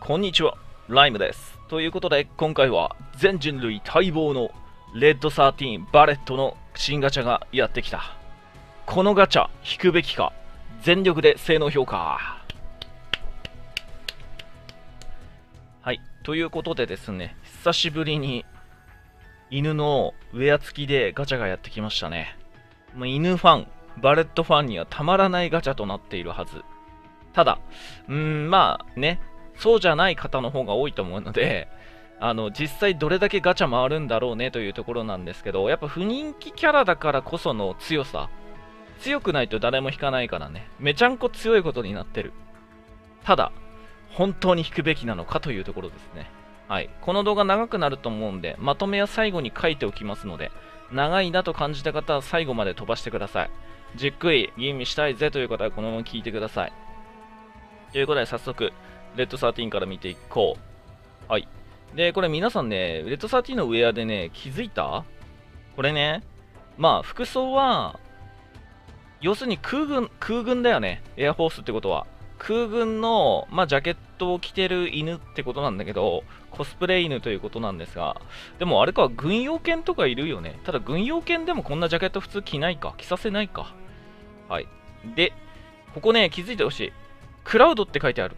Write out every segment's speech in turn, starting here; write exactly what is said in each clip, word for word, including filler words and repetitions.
こんにちは、ライムです。ということで、今回は全人類待望のレッドサーティーンバレットの新ガチャがやってきた。このガチャ、引くべきか、全力で性能評価。はい、ということでですね、久しぶりに犬のウェア付きでガチャがやってきましたね。犬ファン、バレットファンにはたまらないガチャとなっているはず。ただ、うーん、まあね、そうじゃない方の方が多いと思うので、あの実際どれだけガチャ回るんだろうねというところなんですけど、やっぱ不人気キャラだからこその強さ、強くないと誰も引かないからね、めちゃんこ強いことになってる。ただ、本当に引くべきなのかというところですね。はい、この動画長くなると思うんで、まとめは最後に書いておきますので、長いなと感じた方は最後まで飛ばしてください。じっくり吟味したいぜという方はこのまま聞いてください。ということで早速、レッドサーティーンから見ていこう。はい。で、これ皆さんね、レッドサーティーンのウェアでね、気づいた？これね、まあ服装は、要するに空軍、空軍だよね。エアフォースってことは。空軍の、まあ、ジャケットを着てる犬ってことなんだけど、コスプレ犬ということなんですが、でもあれか、軍用犬とかいるよね。ただ軍用犬でもこんなジャケット普通着ないか。着させないか。はい。で、ここね、気づいてほしい。クラウドって書いてある。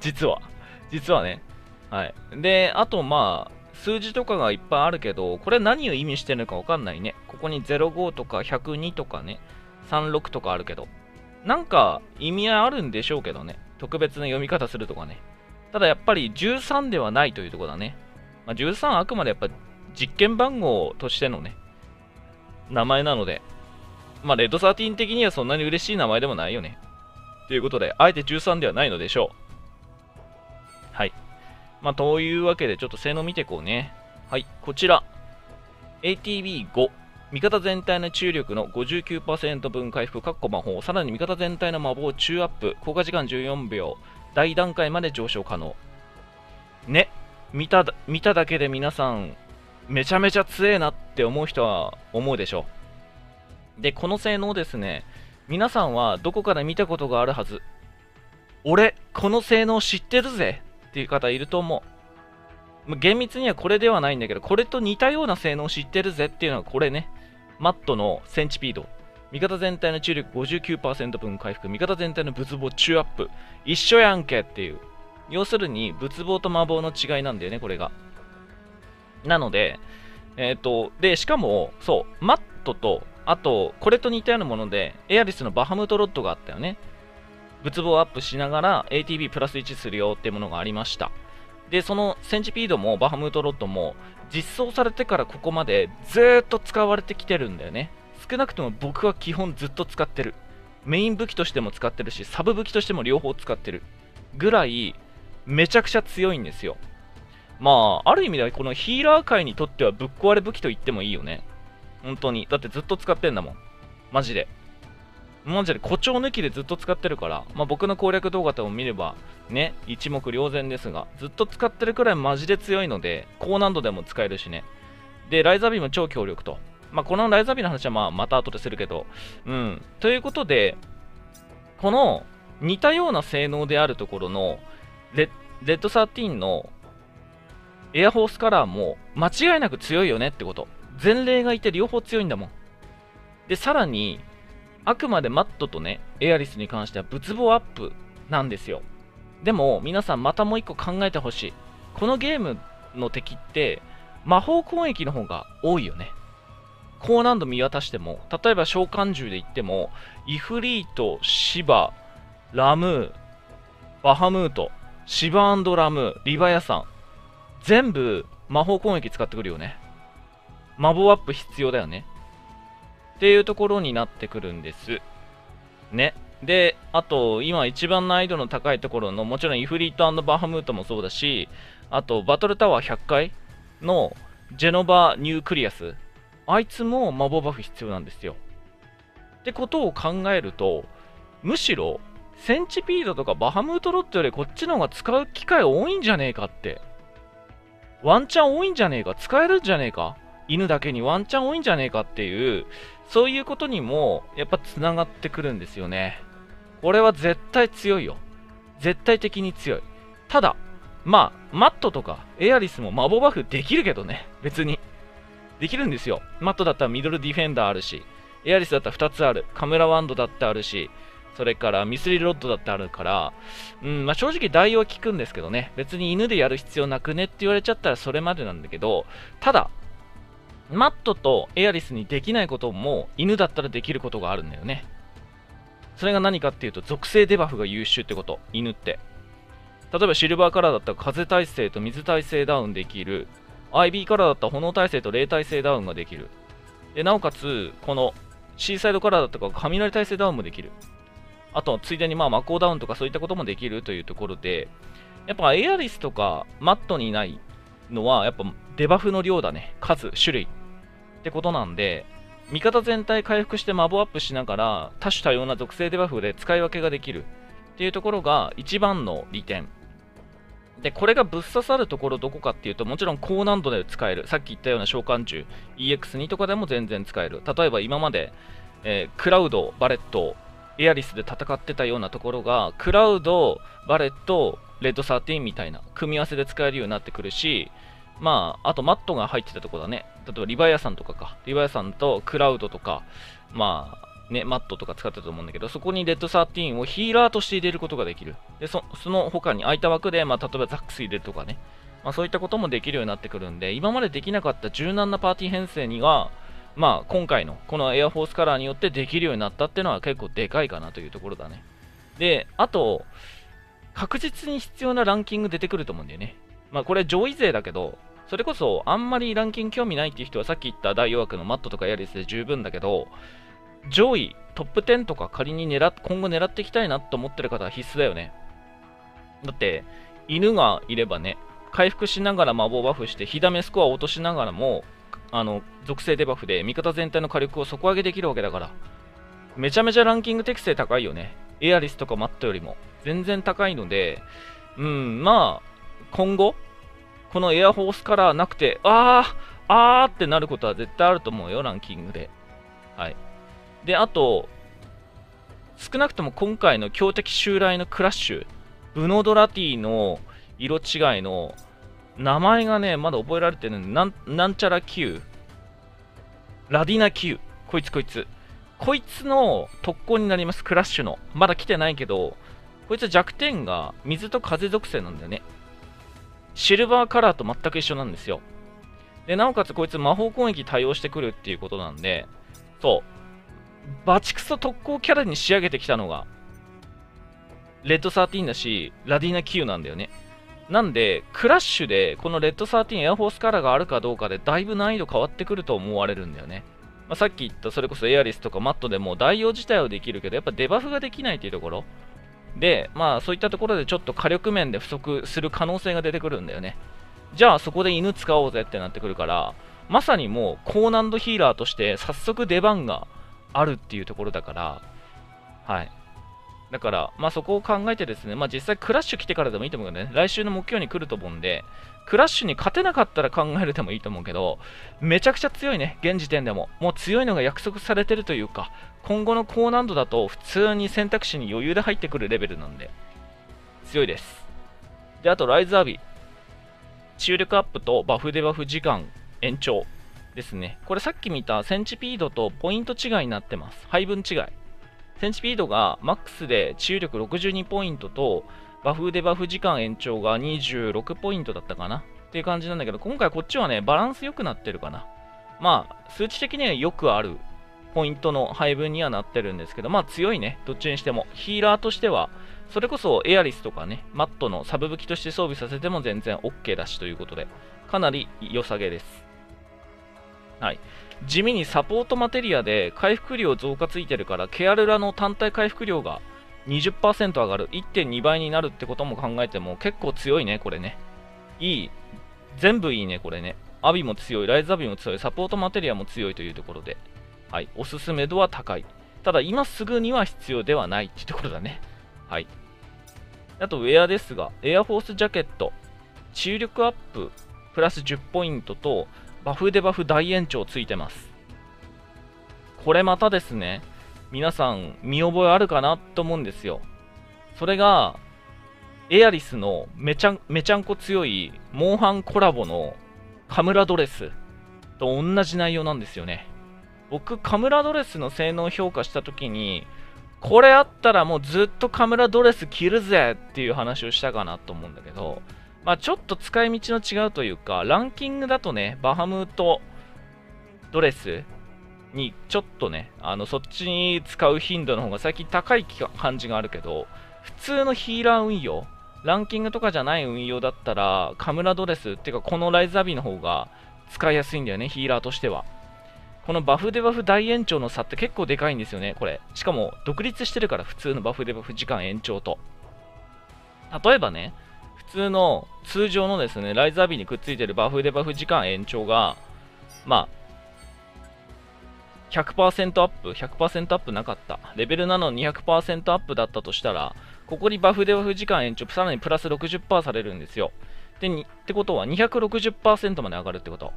実は。実はね。はい。で、あとまあ、数字とかがいっぱいあるけど、これ何を意味してるのかわかんないね。ここにゼロごとかひゃくにとかね、さんじゅうろくとかあるけど。なんか意味合いあるんでしょうけどね。特別な読み方するとかね。ただやっぱりじゅうさんではないというところだね。まあ、じゅうさんはあくまでやっぱ実験番号としてのね、名前なので、まあ、レッドサーティーン的にはそんなに嬉しい名前でもないよね。ということで、あえてじゅうさんではないのでしょう。はい。まあ、というわけで、ちょっと性能見ていこうね。はい、こちら。エーティービーご。味方全体の注力の ごじゅうきゅうパーセント 分回復、魔法。さらに味方全体の魔法、中アップ。効果時間じゅうよんびょう。大段階まで上昇可能。ね。見た、見ただけで皆さん、めちゃめちゃ強えなって思う人は思うでしょう。で、この性能ですね。皆さんはどこかで見たことがあるはず。俺、この性能知ってるぜっていう方いると思う。厳密にはこれではないんだけど、これと似たような性能知ってるぜっていうのはこれね。マットのセンチピード。味方全体の注力 ごじゅうきゅうパーセント 分回復。味方全体の仏棒中アップ。一緒やんけっていう。要するに、仏棒と魔棒の違いなんだよね、これが。なので、えっと、で、しかも、そう、マットと、あと、これと似たようなもので、エアリスのバハムトロッドがあったよね。仏棒をアップしながら エーティービー プラスいちするよっていうものがありました。で、そのセンチピードもバハムトロッドも実装されてからここまでずーっと使われてきてるんだよね。少なくとも僕は基本ずっと使ってる。メイン武器としても使ってるし、サブ武器としても両方使ってる。ぐらい、めちゃくちゃ強いんですよ。まあ、ある意味ではこのヒーラー界にとってはぶっ壊れ武器と言ってもいいよね。本当に。だってずっと使ってんだもん。マジで。マジで誇張抜きでずっと使ってるから、まあ、僕の攻略動画とも見れば、ね、一目瞭然ですが、ずっと使ってるくらいマジで強いので、高難度でも使えるしね。で、ライザービーも超強力と。まあ、このライザービーの話はまあまた後でするけど、うん。ということで、この似たような性能であるところの、レッドサーティーンのエアフォースカラーも間違いなく強いよねってこと。前例がいて両方強いんだもん。で、さらに、あくまでマットとね、エアリスに関しては仏棒アップなんですよ。でも、皆さんまたもう一個考えてほしい。このゲームの敵って、魔法攻撃の方が多いよね。高難度見渡しても、例えば召喚獣で言っても、イフリート、シバ、ラムー、バハムート、シバ&ラムー、リバヤさん。全部魔法攻撃使ってくるよね。魔法アップ必要だよね。っていうところになってくるんです。ね。で、あと、今一番難易度の高いところの、もちろんイフリート&バハムートもそうだし、あと、バトルタワーひゃっかいのジェノバ・ニュークリアス。あいつも魔法バフ必要なんですよ。ってことを考えると、むしろ、センチピードとかバハムートロッドよりこっちの方が使う機会多いんじゃねえかって。ワンチャン多いんじゃねえか、使えるんじゃねえか。犬だけにワンチャン多いんじゃねえかっていう、そういうことにも、やっぱ繋がってくるんですよね。これは絶対強いよ。絶対的に強い。ただ、まあ、マットとかエアリスもマボバフできるけどね、別に。できるんですよ。マットだったらミドルディフェンダーあるし、エアリスだったらふたつある、カムラワンドだってあるし、それからミスリルロッドだってあるから、うんまあ、正直代用は効くんですけどね、別に犬でやる必要なくねって言われちゃったらそれまでなんだけど、ただ、マットとエアリスにできないことも犬だったらできることがあるんだよね。それが何かっていうと、属性デバフが優秀ってこと、犬って。例えばシルバーカラーだったら風耐性と水耐性ダウンできる、アイビー カラーだったら炎耐性と霊耐性ダウンができる。でなおかつ、このシーサイドカラーだったら雷耐性ダウンもできる。あと、ついでにまあ魔鋼ダウンとかそういったこともできるというところで、やっぱエアリスとかマットにいないのは、やっぱデバフの量だね、数、種類ってことなんで、味方全体回復してマボアップしながら、多種多様な属性デバフで使い分けができるっていうところが一番の利点。で、これがぶっ刺さるところどこかっていうと、もちろん高難度で使える。さっき言ったような召喚獣、イーエックスツー とかでも全然使える。例えば今まで、えー、クラウド、バレット、エアリスで戦ってたようなところが、クラウド、バレット、レッドサーティーンみたいな組み合わせで使えるようになってくるし、まあ、あとマットが入ってたところだね。例えばリヴァイアさんとかか。リヴァイアさんとクラウドとか、まあ、ね、マットとか使ってたと思うんだけど、そこにレッドサーティーンをヒーラーとして入れることができる。で、そ、その他に空いた枠で、まあ、例えばザックス入れるとかね、まあ、そういったこともできるようになってくるんで、今までできなかった柔軟なパーティー編成には、まあ、今回のこのエアフォースカラーによってできるようになったっていうのは結構でかいかなというところだね。で、あと、確実に必要なランキング出てくると思うんだよね。まあ、これ上位勢だけど、それこそあんまりランキング興味ないっていう人は、さっき言った大弱のマットとかエアリスで十分だけど、上位トップじゅうとか仮に狙っ今後狙っていきたいなと思ってる方は必須だよね。だって犬がいればね、回復しながらマボバフして火ダメスコアを落としながらも、あの属性デバフで味方全体の火力を底上げできるわけだから、めちゃめちゃランキング適性高いよね。エアリスとかマットよりも全然高いので、うん、まあ今後このエアフォースカラーなくて、あーあーってなることは絶対あると思うよ、ランキングで。はい。で、あと、少なくとも今回の強敵襲来のクラッシュ、ブノドラティの色違いの名前がね、まだ覚えられてるんで、なん、なんちゃら Q、ラディナ Q、こいつこいつ、こいつの特攻になります、クラッシュの。まだ来てないけど、こいつ弱点が水と風属性なんだよね。シルバーカラーと全く一緒なんですよ。で、なおかつこいつ魔法攻撃対応してくるっていうことなんで、そう。バチクソ特攻キャラに仕上げてきたのがレッドサーティーンだし、ラディーナ Q なんだよね。なんでクラッシュでこのレッドサーティーンエアフォースカラーがあるかどうかで、だいぶ難易度変わってくると思われるんだよね。まあ、さっき言ったそれこそエアリスとかマットでも代用自体はできるけど、やっぱデバフができないというところで、まあそういったところでちょっと火力面で不足する可能性が出てくるんだよね。じゃあそこで犬使おうぜってなってくるから、まさにもう高難度ヒーラーとして早速出番があるっていうところだから、はい。だから、まあそこを考えてですね、まあ実際クラッシュ来てからでもいいと思うけどね、来週の目標に来ると思うんで、クラッシュに勝てなかったら考えるでもいいと思うけど、めちゃくちゃ強いね、現時点でも。もう強いのが約束されてるというか、今後の高難度だと普通に選択肢に余裕で入ってくるレベルなんで、強いです。で、あと、ライズアビ。治癒力アップとバフデバフ時間延長。ですね、これさっき見たセンチピードとポイント違いになってます。配分違い。センチピードがマックスで治癒力ろくじゅうにポイントとバフデバフ時間延長がにじゅうろくポイントだったかなっていう感じなんだけど、今回こっちはね、バランス良くなってるかな。まあ、数値的にはよくあるポイントの配分にはなってるんですけど、まあ強いね、どっちにしても。ヒーラーとしては、それこそエアリスとかね、マットのサブ武器として装備させても全然 オーケー だしということで、かなり良さげです。はい、地味にサポートマテリアで回復量増加ついてるから、ケアルラの単体回復量が にじゅっパーセント 上がる いってんにばいになるってことも考えても結構強いね、これね。いい、全部いいね、これね。アビも強い、ライズアビも強い、サポートマテリアも強いというところで、はい、おすすめ度は高い。ただ今すぐには必要ではないっていうところだね。はい。あとウェアですが、エアフォースジャケット治癒力アッププラスじゅっポイントとバフデバフ大延長ついてます。これまたですね、皆さん見覚えあるかなと思うんですよ。それがエアリスのめちゃめちゃんこ強いモンハンコラボのカムラドレスと同じ内容なんですよね。僕、カムラドレスの性能評価した時に、これあったらもうずっとカムラドレス着るぜっていう話をしたかなと思うんだけど、まあ、ちょっと使い道の違うというか、ランキングだとね、バハムートドレスにちょっとね、あのそっちに使う頻度の方が最近高い感じがあるけど、普通のヒーラー運用、ランキングとかじゃない運用だったら、カムラドレスっていうか、このライズアビの方が使いやすいんだよね、ヒーラーとしては。このバフデバフ大延長の差って結構でかいんですよね、これ。しかも独立してるから、普通のバフデバフ時間延長と。例えばね、普通の通常のですね、ライズアビにくっついてるバフデバフ時間延長が、まあ、ひゃくパーセント アップ、ひゃくパーセント アップなかった。レベルなのに にひゃくパーセント アップだったとしたら、ここにバフデバフ時間延長、さらにプラス ろくじゅっパーセント されるんですよ。で、にってことは にひゃくろくじゅっパーセント まで上がるってこと。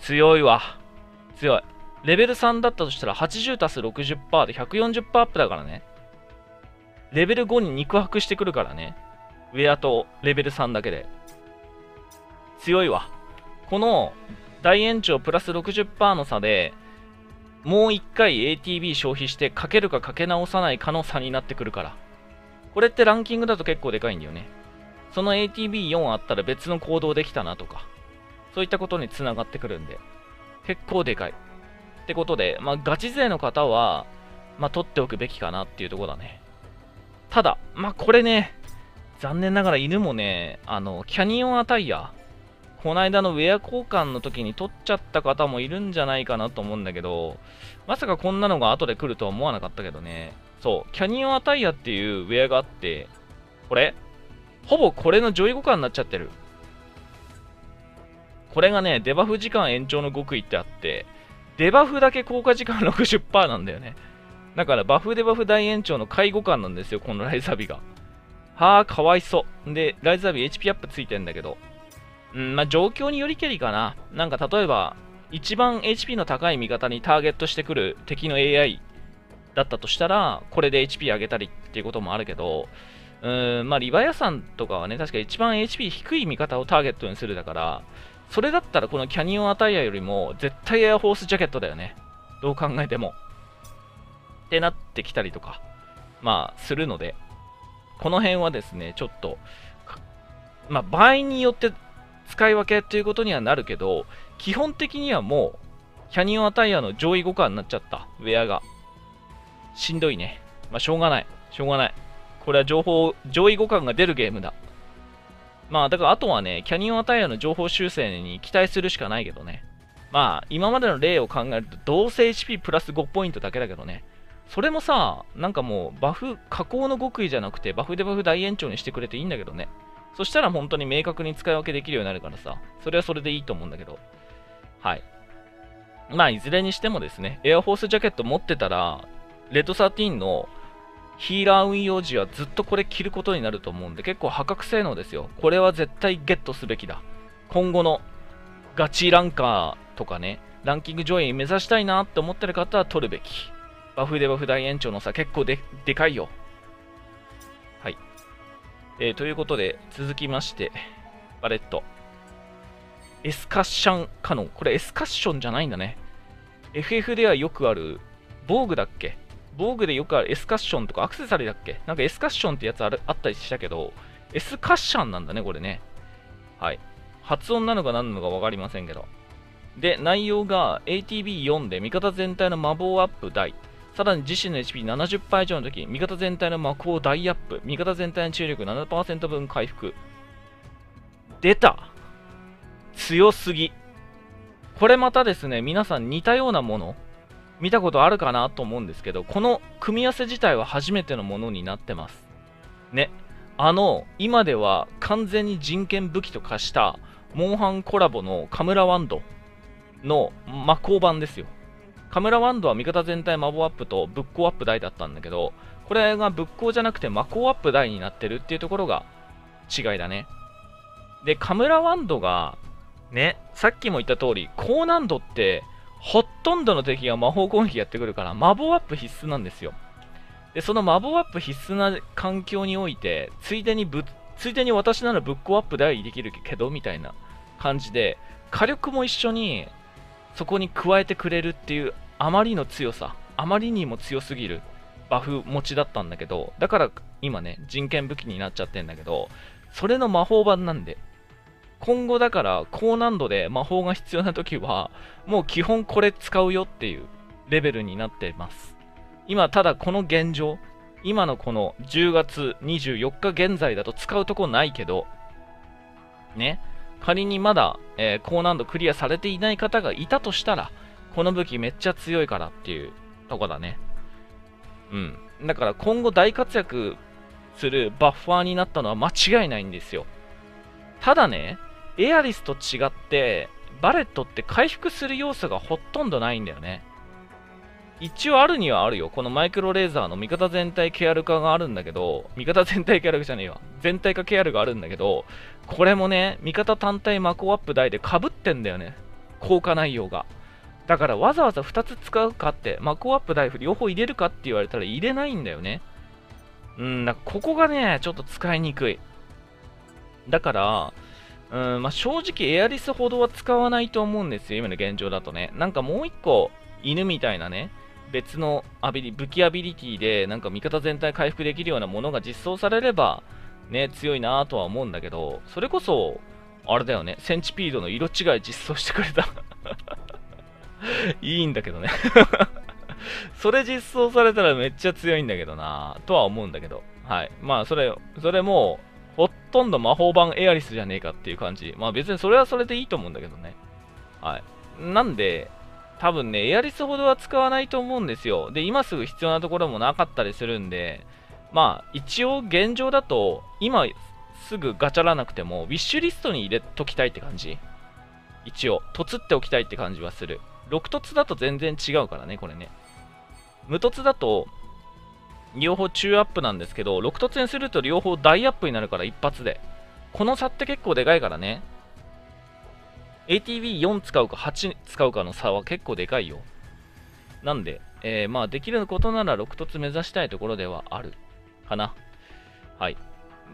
強いわ。強い。レベルさんだったとしたらはちじゅう足す ろくじゅっパーセント で ひゃくよんじゅっパーセント アップだからね。レベルごに肉薄してくるからね。ウェアとレベルさんだけで。強いわ。この大延長プラス ろくじゅっパーセント の差で、もういっかい エーティービー 消費してかけるかかけ直さないかの差になってくるから。これってランキングだと結構でかいんだよね。その エーティービーよん あったら別の行動できたなとか、そういったことにつながってくるんで。結構でかい。ってことで、まあ、ガチ勢の方は、まあ、取っておくべきかなっていうところだね。ただ、まあ、これね、残念ながら犬もね、あの、キャニオンアタイヤ、この間のウェア交換の時に取っちゃった方もいるんじゃないかなと思うんだけど、まさかこんなのが後で来るとは思わなかったけどね。そう、キャニオンアタイヤっていうウェアがあって、これ、ほぼこれの上位互換になっちゃってる。これがね、デバフ時間延長の極意ってあって、デバフだけ効果時間 ろくじゅっパーセント なんだよね。だから、バフデバフ大延長の介護感なんですよ、このライズアビが。はぁ、かわいそう。で、ライズアビ エイチピー アップついてんだけど。うん、まあ、状況によりけりかな。なんか、例えば、一番 エイチピー の高い味方にターゲットしてくる敵の エーアイ だったとしたら、これで エイチピー 上げたりっていうこともあるけど、うーん、まあ、リヴァイアさんとかはね、確か一番 エイチピー 低い味方をターゲットにするだから、それだったらこのキャニオンアタイヤよりも絶対エアフォースジャケットだよね。どう考えても。ってなってきたりとか、まあ、するので、この辺はですね、ちょっと、まあ、場合によって使い分けということにはなるけど、基本的にはもう、キャニオンアタイヤの上位互換になっちゃった、ウェアが。しんどいね。まあ、しょうがない。しょうがない。これは情報、上位互換が出るゲームだ。まあ、だからあとはね、キャニオンアタイヤの情報修正に期待するしかないけどね。まあ、今までの例を考えると、どうせ エイチピー プラスごポイントだけだけどね。それもさ、なんかもう、バフ、加工の極意じゃなくて、バフデバフ大延長にしてくれていいんだけどね。そしたら本当に明確に使い分けできるようになるからさ、それはそれでいいと思うんだけど。はい。まあ、いずれにしてもですね、エアフォースジャケット持ってたら、レッドじゅうさんの、ヒーラー運用時はずっとこれ着ることになると思うんで、結構破格性能ですよ。これは絶対ゲットすべきだ。今後のガチランカーとかね、ランキング上位目指したいなって思ってる方は取るべき。バフでバフ大延長の差結構 で, でかいよ。はい、えー。ということで、続きまして、バレット。エスカッションカノン。これエスカッションじゃないんだね。エフエフ ではよくある、防具だっけ防具でよくあるエスカッションとかアクセサリーだっけなんかエスカッションってやつ あ, るあったりしたけど、エスカッションなんだね、これね。はい。発音なのか何なのか分かりませんけど。で、内容が エーティービーよん で味方全体の魔法アップ大。さらに自身の エイチピーななじゅっパーセント 以上の時、味方全体の魔法大アップ。味方全体の注力 ななパーセント 分回復。出た強すぎ。これまたですね、皆さん似たようなもの見たことあるかなと思うんですけど、この組み合わせ自体は初めてのものになってます。ね。あの、今では完全に人権武器と化した、モンハンコラボのカムラワンドの魔法版ですよ。カムラワンドは味方全体魔法アップとぶっこうアップ大だったんだけど、これがぶっこうじゃなくて魔法アップ大になってるっていうところが違いだね。で、カムラワンドが、ね、さっきも言った通り、高難度って、ほとんどの敵が魔法攻撃やってくるから、魔法アップ必須なんですよ。でそのマボアップ必須な環境において、ついでにぶついでに私ならぶっこアップでできるけどみたいな感じで、火力も一緒にそこに加えてくれるっていう、あまりの強さ、あまりにも強すぎるバフ持ちだったんだけど、だから今ね、人権武器になっちゃってんだけど、それの魔法版なんで、今後だから高難度で魔法が必要な時はもう基本これ使うよっていうレベルになってます。今ただこの現状、今のこのじゅうがつにじゅうよっか現在だと使うとこないけどね、仮にまだ、えー、高難度クリアされていない方がいたとしたら、この武器めっちゃ強いからっていうとこだね。うん、だから今後大活躍するバッファーになったのは間違いないんですよ。ただね、エアリスと違ってバレットって回復する要素がほとんどないんだよね。一応あるにはあるよ。このマイクロレーザーの味方全体ケアル化があるんだけど、味方全体ケアルじゃねえわ。全体化ケアルがあるんだけど、これもね、味方単体マコアップ台で被ってんだよね、効果内容が。だからわざわざふたつ使うかって、マコアップ台両方入れるかって言われたら入れないんだよね。うん、だからここがね、ちょっと使いにくい。だから、うん、まあ、正直エアリスほどは使わないと思うんですよ、今の現状だとね。なんかもう一個、犬みたいなね、別のアビリ武器アビリティでなんか味方全体回復できるようなものが実装されれば、ね、強いなぁとは思うんだけど、それこそ、あれだよね、センチピードの色違い実装してくれた。いいんだけどね。それ実装されたらめっちゃ強いんだけどなぁとは思うんだけど、はい。まあ、それ、それも、ほとんど魔法版エアリスじゃねえかっていう感じ。まあ別にそれはそれでいいと思うんだけどね。はい。なんで、多分ね、エアリスほどは使わないと思うんですよ。で、今すぐ必要なところもなかったりするんで、まあ一応現状だと、今すぐガチャらなくても、ウィッシュリストに入れときたいって感じ。一応、凸っておきたいって感じはする。ろく凸だと全然違うからね、これね。無凸だと、両方中アップなんですけど、ろく凸にすると両方大アップになるから、一発で。この差って結構でかいからね。エーティービーよん 使うかはち使うかの差は結構でかいよ。なんで、えー、まあできることならろく凸目指したいところではあるかな。はい。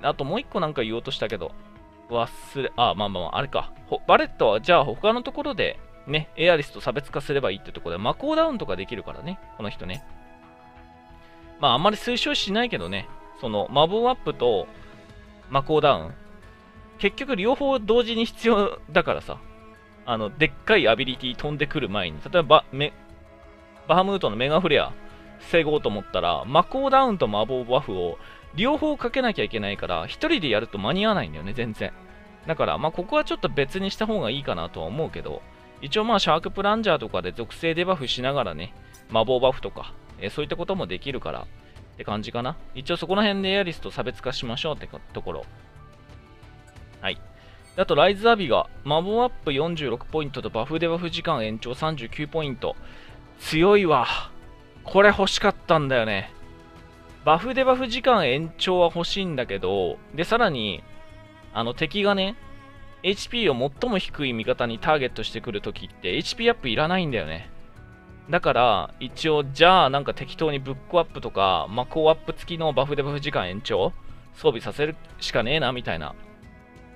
あともういっこなんか言おうとしたけど、忘れ、あ、まあまあまあ、あれか。バレットはじゃあ他のところでね、エアリスと差別化すればいいってところで、魔法ダウンとかできるからね、この人ね。まああんまり推奨しないけどね、そのマボアップと魔法ダウン、結局両方同時に必要だからさ、あのでっかいアビリティ飛んでくる前に、例えばメバハムートのメガフレア防ごうと思ったら、魔法ダウンと魔法バフを両方かけなきゃいけないから、一人でやると間に合わないんだよね、全然。だから、まあここはちょっと別にした方がいいかなとは思うけど、一応まあシャークプランジャーとかで属性デバフしながらね、魔法バフとか、えそういったこともできるからって感じかな。一応そこら辺でエアリスと差別化しましょうってところ。はい。あと、ライズアビが、マボアップよんじゅうろくポイントとバフデバフ時間延長さんじゅうきゅうポイント。強いわ。これ欲しかったんだよね。バフデバフ時間延長は欲しいんだけど、で、さらに、あの、敵がね、エイチピー を最も低い味方にターゲットしてくるときって、エイチピー アップいらないんだよね。だから、一応、じゃあ、なんか適当にブックアップとか、マコアップ付きのバフデバフ時間延長装備させるしかねえな、みたいな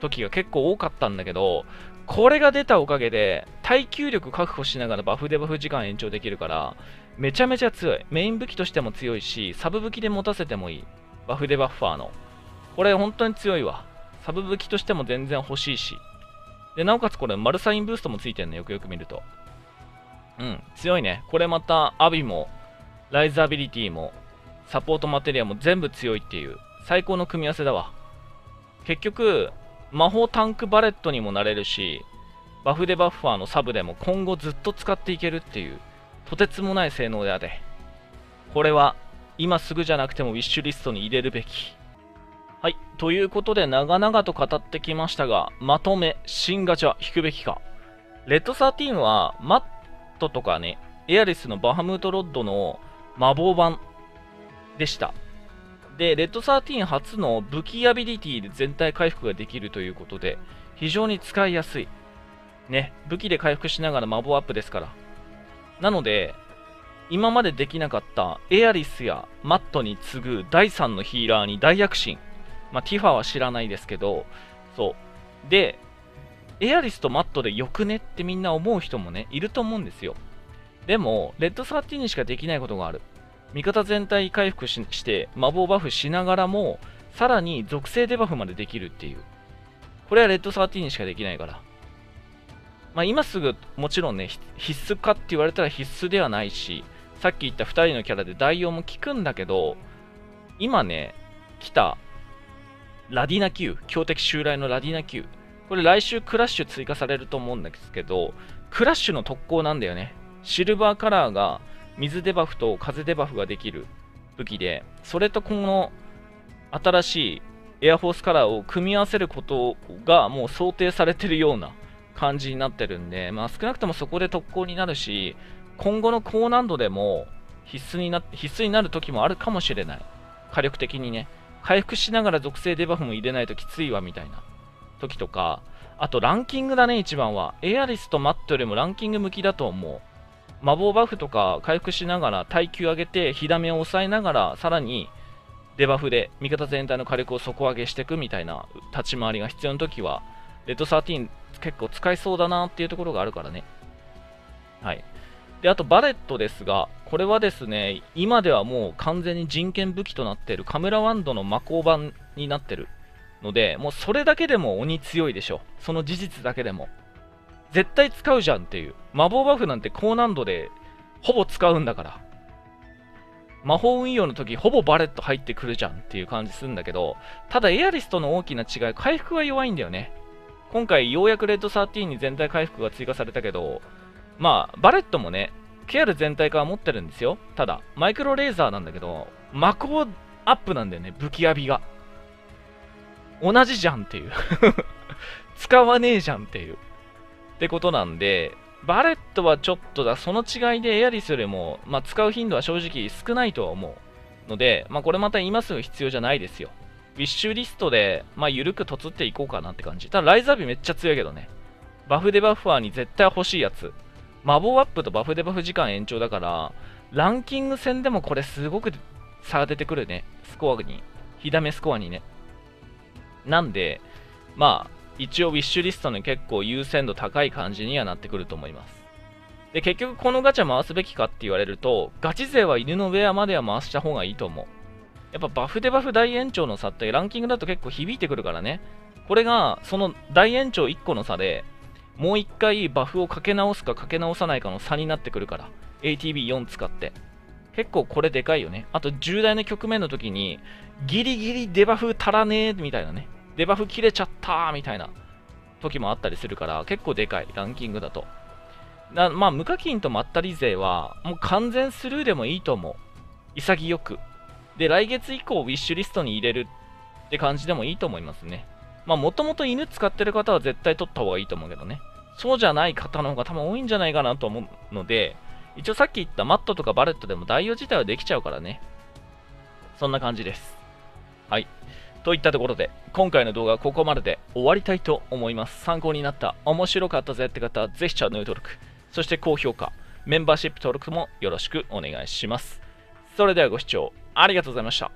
時が結構多かったんだけど、これが出たおかげで、耐久力確保しながらバフデバフ時間延長できるから、めちゃめちゃ強い。メイン武器としても強いし、サブ武器で持たせてもいい。バフデバッファーの。これ、本当に強いわ。サブ武器としても全然欲しいし。で、なおかつこれ、マルサインブーストもついてんね、よくよく見ると。うん、強いね。これまた、アビも、ライズアビリティも、サポートマテリアも全部強いっていう、最高の組み合わせだわ。結局、魔法タンクバレットにもなれるし、バフデバッファーのサブでも今後ずっと使っていけるっていう、とてつもない性能であれ。これは、今すぐじゃなくてもウィッシュリストに入れるべき。はい、ということで長々と語ってきましたが、まとめ、新ガチャ引くべきか。レッドサーティーンは、マットとかね、エアリスのバハムートロッドの魔法版でした。で、レッドサーティーン初の武器アビリティで全体回復ができるということで、非常に使いやすい。ね、武器で回復しながら魔法アップですから。なので、今までできなかったエアリスやマットに次ぐだいさんのヒーラーに大躍進。まあ、ティファは知らないですけど、そう。で、エアリスとマットでよくねってみんな思う人もね、いると思うんですよ。でも、レッドサーティーンにしかできないことがある。味方全体回復 し, して、魔法バフしながらも、さらに属性デバフまでできるっていう。これはレッドサーティーンにしかできないから。まあ、今すぐ、もちろんね、必須かって言われたら必須ではないし、さっき言ったふたりのキャラで代用も効くんだけど、今ね、来た、ラディナ級、強敵襲来のラディナ級。これ来週クラッシュ追加されると思うんですけど、クラッシュの特攻なんだよね。シルバーカラーが水デバフと風デバフができる武器で、それとこの新しいエアフォースカラーを組み合わせることがもう想定されてるような感じになってるんで、まあ、少なくともそこで特攻になるし、今後の高難度でも必須にな、必須になる時もあるかもしれない。火力的にね。回復しながら属性デバフも入れないときついわみたいな時とか、あとランキングだね、一番は。エアリスとマットよりもランキング向きだと思う。魔法バフとか回復しながら耐久上げて、火ダメを抑えながら、さらにデバフで味方全体の火力を底上げしていくみたいな立ち回りが必要なときは、レッドサーティーン結構使えそうだなっていうところがあるからね。はい。で、あとバレットですが、これはですね、今ではもう完全に人権武器となっているカムラワンドの魔鋼版になってるので、もうそれだけでも鬼強いでしょ。その事実だけでも。絶対使うじゃんっていう。魔法バフなんて高難度でほぼ使うんだから。魔法運用の時ほぼバレット入ってくるじゃんっていう感じするんだけど、ただエアリスとの大きな違い、回復が弱いんだよね。今回ようやくレッドサーティーンに全体回復が追加されたけど、まあ、バレットもね、ケーアール 全体から持ってるんですよ。ただ、マイクロレーザーなんだけど、魔鋼アップなんだよね、武器浴びが。同じじゃんっていう。使わねえじゃんっていう。ってことなんで、バレットはちょっとだ、その違いでエアリスよりも、まあ、使う頻度は正直少ないとは思うので、まあ、これまた今すぐ必要じゃないですよ。ウィッシュリストで、まあ、緩く凸っていこうかなって感じ。ただ、ライザービめっちゃ強いけどね。バフデバッファーに絶対欲しいやつ。魔法アップとバフデバフ時間延長だから、ランキング戦でもこれすごく差が出てくるね。スコアに。火ダメスコアにね。なんで、まあ、一応ウィッシュリストに結構優先度高い感じにはなってくると思います。で、結局このガチャ回すべきかって言われると、ガチ勢は犬のウェアまでは回した方がいいと思う。やっぱバフデバフ大延長の差ってランキングだと結構響いてくるからね。これが、その大延長いっこの差で、もう一回バフをかけ直すかかけ直さないかの差になってくるから。エーティービーフォー 使って。結構これでかいよね。あと重大な局面の時に、ギリギリデバフ足らねえみたいなね。デバフ切れちゃったーみたいな時もあったりするから、結構でかい。ランキングだと。なまあ、無課金とまったり勢は、もう完全スルーでもいいと思う。潔く。で、来月以降ウィッシュリストに入れるって感じでもいいと思いますね。まあ、もともと犬使ってる方は絶対取った方がいいと思うけどね。そうじゃない方の方が多分多いんじゃないかなと思うので、一応さっき言ったマットとかバレットでも代用自体はできちゃうからね。そんな感じです。はい。といったところで、今回の動画はここまでで終わりたいと思います。参考になった、面白かったぜって方はぜひチャンネル登録、そして高評価、メンバーシップ登録もよろしくお願いします。それではご視聴ありがとうございました。